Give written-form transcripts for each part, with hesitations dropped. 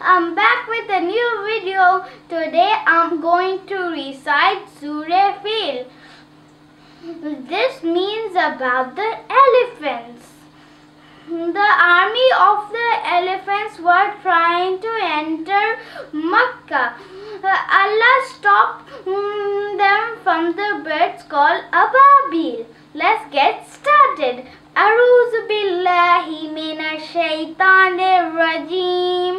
I'm back with a new video. Today I'm going to recite Surah Al-Fil. This means about the elephants. The army of the elephants were trying to enter Makkah. Allah stopped them from the birds called Ababil. Let's get started. A'udhu billahi minash shaitanir rajeem.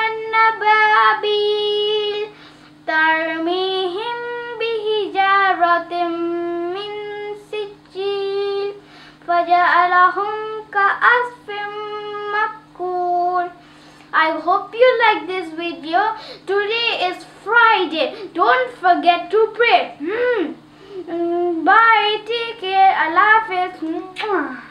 ababil. ترميهم بحجارة من سجيل فجعلهم كعصف مأكول. I hope you like this video. Today is Friday. Don't forget to pray. Bye. Take care. Allah Hafiz.